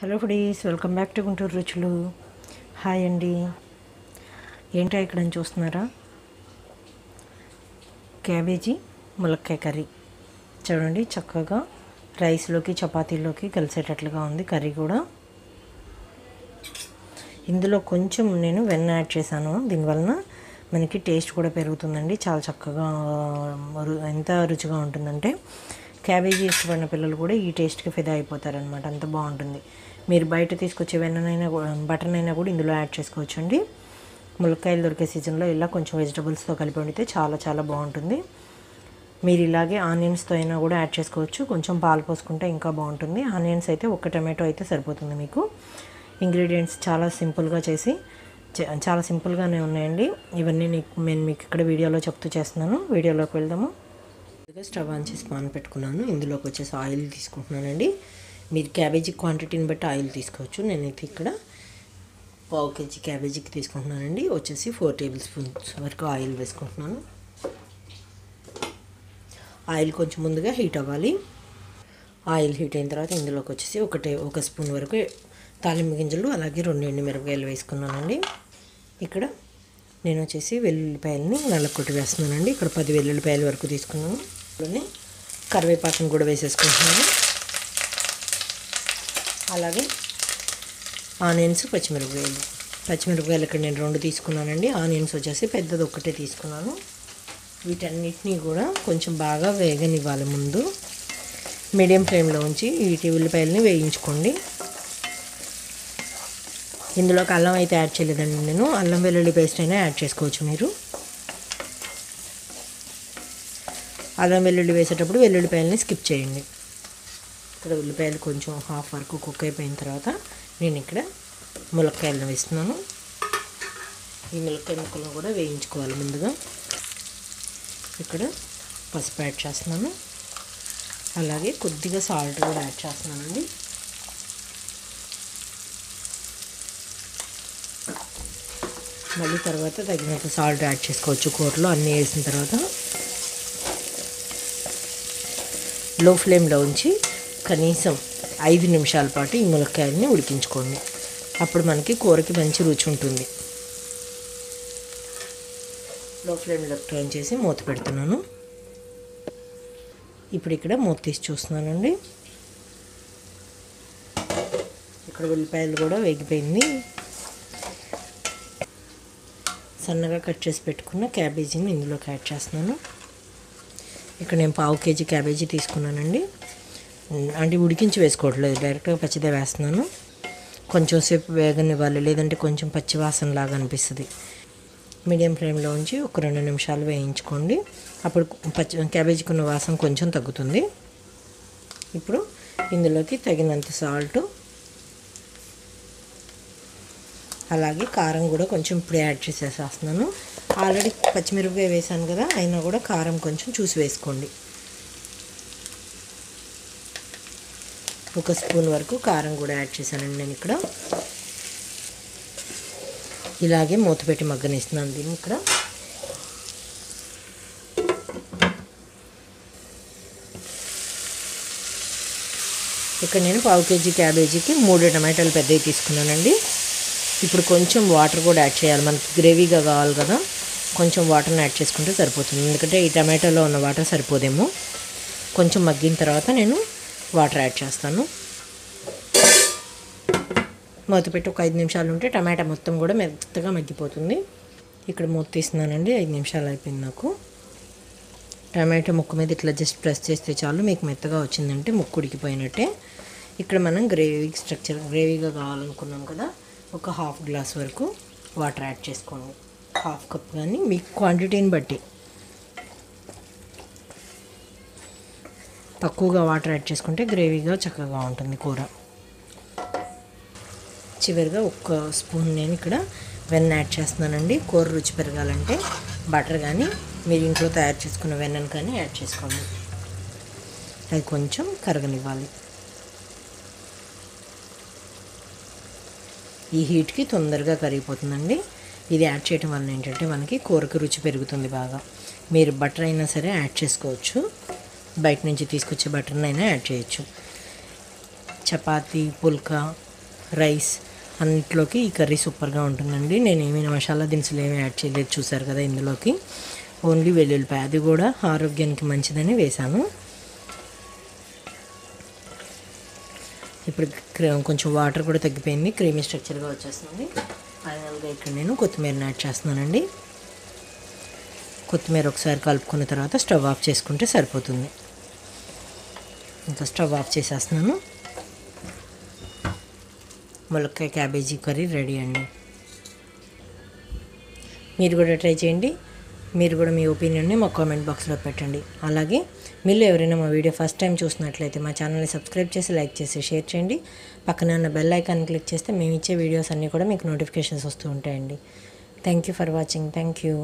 Hello friends, welcome back to Guntur Ruchulu. Hi అండి. ఏంటో ఇక్కడ చూస్తున్నారా, క్యాబేజీ ములక్కాయ కర్రీ. చూడండి, చక్కగా రైస్లోకి చపాతీలోకి కలిసేటట్లుగా ఉంది కర్రీ కూడా. ఇందులో కొంచెం నేను వెన్న యాడ్ చేశాను, దీనివలన మనకి టేస్ట్ కూడా పెరుగుతుందండి. చాలా చక్కగా ఎంత రుచిగా ఉంటుందంటే క్యాబేజీ ఇష్టపడిన పిల్లలు కూడా ఈ టేస్ట్కి ఫిదా అయిపోతారనమాట, అంత బాగుంటుంది. మీరు బయట తీసుకొచ్చే వెన్నైనా బటర్నైనా కూడా ఇందులో యాడ్ చేసుకోవచ్చు అండి. ములక్కాయలు దొరికే సీజన్లో ఇలా కొంచెం వెజిటబుల్స్తో కలిపి వండితే చాలా చాలా బాగుంటుంది. మీరు ఇలాగే ఆనియన్స్తో అయినా కూడా యాడ్ చేసుకోవచ్చు, కొంచెం పాలు పోసుకుంటే ఇంకా బాగుంటుంది. ఆనియన్స్ అయితే ఒక్క టమాటో అయితే సరిపోతుంది మీకు. ఇంగ్రీడియంట్స్ చాలా సింపుల్గా చేసి చాలా సింపుల్గానే ఉన్నాయండి. ఇవన్నీ నేను మీకు ఇక్కడ వీడియోలో చెప్తూ చేస్తున్నాను. వీడియోలోకి వెళ్దాము. స్టవ్ ఆన్ చేసి పాన్ పెట్టుకున్నాను. ఇందులోకి వచ్చేసి ఆయిల్ తీసుకుంటున్నానండి. మీరు క్యాబేజీ క్వాంటిటీని బట్టి ఆయిల్ తీసుకోవచ్చు. నేనైతే ఇక్కడ పావు కేజీ క్యాబేజీకి తీసుకుంటున్నానండి, వచ్చేసి 4 tablespoons వరకు ఆయిల్ వేసుకుంటున్నాను. ఆయిల్ కొంచెం ముందుగా హీట్ అవ్వాలి. ఆయిల్ హీట్ అయిన తర్వాత ఇందులోకి వచ్చేసి ఒక స్పూన్ వరకు తాలింపు గింజలు, అలాగే 2 ఎండుమిరపకాయలు వేసుకున్నానండి. ఇక్కడ నేను వచ్చేసి వెల్లుల్లిపాయలని నల్లకొట్టి వేస్తున్నానండి. ఇక్కడ 10 వెల్లుల్లిపాయల వరకు తీసుకున్నాను. అలానే కరివేపాకును కూడా వేసేసుకుంటున్నాను. అలాగే ఆనియన్స్, పచ్చిమిరపకాయలు ఇక్కడ నేను 2 తీసుకున్నానండి. ఆనియన్స్ వచ్చేసి పెద్దది ఒక్కటే తీసుకున్నాను. వీటన్నిటినీ కూడా కొంచెం బాగా వేగనివ్వాలి. ముందు మీడియం ఫ్లేమ్లో ఉంచి వీటి ఉల్లిపాయలని వేయించుకోండి. ఇందులోకి అల్లం అయితే యాడ్ చేయలేదండి నేను. అల్లం వెల్లుల్లి పేస్ట్ అయినా యాడ్ చేసుకోవచ్చు మీరు. అల్లం వెల్లుల్లి వేసేటప్పుడు వెల్లుల్లిపాయలని స్కిప్ చేయండి. ఇక్కడ ఉల్లిపాయలు కొంచెం హాఫ్ వరకు కుక్ అయిపోయిన తర్వాత నేను ఇక్కడ ములక్కాయలను వేస్తున్నాను. ఈ ములక్కాయ ముక్కలను కూడా వేయించుకోవాలి ముందుగా. ఇక్కడ పసుపు యాడ్ చేస్తున్నాను, అలాగే కొద్దిగా సాల్ట్ కూడా యాడ్ చేస్తున్నానండి. మళ్ళీ తర్వాత తగినంత సాల్ట్ యాడ్ చేసుకోవచ్చు. కూరలో అన్నీ వేసిన తర్వాత లో ఫ్లేమ్లో ఉంచి కనీసం 5 నిమిషాల పాటు ఈ ములక్కాయల్ని ఉడికించుకోండి. అప్పుడు మనకి కూరకి మంచి రుచి ఉంటుంది. లో ఫ్లేమ్లో టర్న్ చేసి మూత పెడుతున్నాను. ఇప్పుడు ఇక్కడ మూత తీసి చూస్తున్నానండి. ఇక్కడ ఉల్లిపాయలు కూడా వేగిపోయింది. సన్నగా కట్ చేసి పెట్టుకున్న క్యాబేజీని ఇందులోకి యాడ్ చేస్తున్నాను. ఇక్కడ నేను పావు కేజీ క్యాబేజీ తీసుకున్నానండి. అంటే ఉడికించి వేసుకోవట్లేదు, డైరెక్ట్గా పచ్చిదే వేస్తున్నాను. కొంచెం సేపు వేగనివ్వాలి, లేదంటే కొంచెం పచ్చి వాసన లాగా అనిపిస్తుంది. మీడియం ఫ్లేమ్లో ఉంచి ఒక 2 నిమిషాలు వేయించుకోండి. అప్పుడు క్యాబేజీకి ఉన్న వాసన కొంచెం తగ్గుతుంది. ఇప్పుడు ఇందులోకి తగినంత సాల్ట్, అలాగే కారం కూడా కొంచెం ఇప్పుడు యాడ్ చేసేసేస్తున్నాను. ఆల్రెడీ పచ్చిమిరపకాయ వేసాను కదా, అయినా కూడా కారం కొంచెం చూసి వేసుకోండి. ఒక స్పూన్ వరకు కారం కూడా యాడ్ చేశానండి నేను. ఇక్కడ ఇలాగే మూత పెట్టి మగ్గనిస్తున్నాను దీన్ని. ఇక్కడ ఇక్కడ నేను పావు కేజీ క్యాబేజీకి 3 టమాటాలు పెద్దవి తీసుకున్నానండి. ఇప్పుడు కొంచెం వాటర్ కూడా యాడ్ చేయాలి, మనకి గ్రేవీగా కావాలి కదా. కొంచెం వాటర్ని యాడ్ చేసుకుంటే సరిపోతుంది, ఎందుకంటే ఈ టమాటాలో ఉన్న వాటర్ సరిపోదేమో. కొంచెం మగ్గిన తర్వాత నేను వాటర్ యాడ్ చేస్తాను. మూత పెట్టి ఒక 5 నిమిషాలు ఉంటే టమాటా మొత్తం కూడా మెత్తగా మగ్గిపోతుంది. ఇక్కడ మూత తీస్తున్నానండి. 5 నిమిషాలు అయిపోయింది నాకు. టమాటా ముక్క మీద ఇట్లా జస్ట్ ప్రెస్ చేస్తే చాలు, మీకు మెత్తగా వచ్చిందంటే ముక్క ఉడికిపోయినట్టే. ఇక్కడ మనం గ్రేవీ స్ట్రక్చర్ గ్రేవీగా కావాలనుకున్నాం కదా, ఒక హాఫ్ గ్లాస్ వరకు వాటర్ యాడ్ చేసుకోండి, హాఫ్ కప్ కానీ మీ క్వాంటిటీని బట్టి. తక్కువగా వాటర్ యాడ్ చేసుకుంటే గ్రేవీగా చక్కగా ఉంటుంది కూర. చివరిగా 1 స్పూన్ నేను ఇక్కడ వెన్న యాడ్ చేస్తున్నానండి. కూర రుచి పెరగాలంటే బటర్ కానీ మీరు ఇంట్లో తయారు చేసుకున్న వెన్నను కానీ యాడ్ చేసుకోండి. అది కొంచెం కరగనివ్వాలి. ఈ హీట్కి తొందరగా కరిగిపోతుందండి. ఇది యాడ్ చేయడం వల్ల ఏంటంటే మనకి కూరకు రుచి పెరుగుతుంది బాగా. మీరు బటర్ అయినా సరే యాడ్ చేసుకోవచ్చు, బయట నుంచి తీసుకొచ్చే బటర్నైనా యాడ్ చేయొచ్చు. చపాతీ, పుల్కా, రైస్ అన్నిట్లోకి ఈ కర్రీ సూపర్గా ఉంటుందండి. నేను ఏమైనా మసాలా దినుసులు ఏమీ యాడ్ చేయలేదు చూసారు కదా, ఇందులోకి ఓన్లీ వెల్లుల్లిపాయ, అది కూడా ఆరోగ్యానికి మంచిదని వేశాను. ఇప్పుడు కొంచెం వాటర్ కూడా తగ్గిపోయింది, క్రీమీ స్ట్రక్చర్గా వచ్చేస్తుంది. ఫైనల్గా ఇక్కడ నేను కొత్తిమీరని యాడ్ చేస్తున్నానండి. కొత్తిమీర ఒకసారి కలుపుకున్న తర్వాత స్టవ్ ఆఫ్ చేసుకుంటే సరిపోతుంది. ఇంకా స్టవ్ ఆఫ్ చేసేస్తున్నాను. ములక్కాయ క్యాబేజీ కర్రీ రెడీ అండి. మీరు కూడా ట్రై చేయండి. మీరు కూడా మీ ఒపీనియన్ని మా కామెంట్ బాక్స్లో పెట్టండి. అలాగే మీరు ఎవరైనా మా వీడియో ఫస్ట్ టైం చూసినట్లయితే మా ఛానల్ని సబ్స్క్రైబ్ చేసి, లైక్ చేసి, షేర్ చేయండి. పక్కన ఉన్న బెల్ ఐకాన్ క్లిక్ చేస్తే మేము ఇచ్చే వీడియోస్ అన్నీ కూడా మీకు నోటిఫికేషన్స్ వస్తూ ఉంటాయండి. Thank you for watching. Thank you.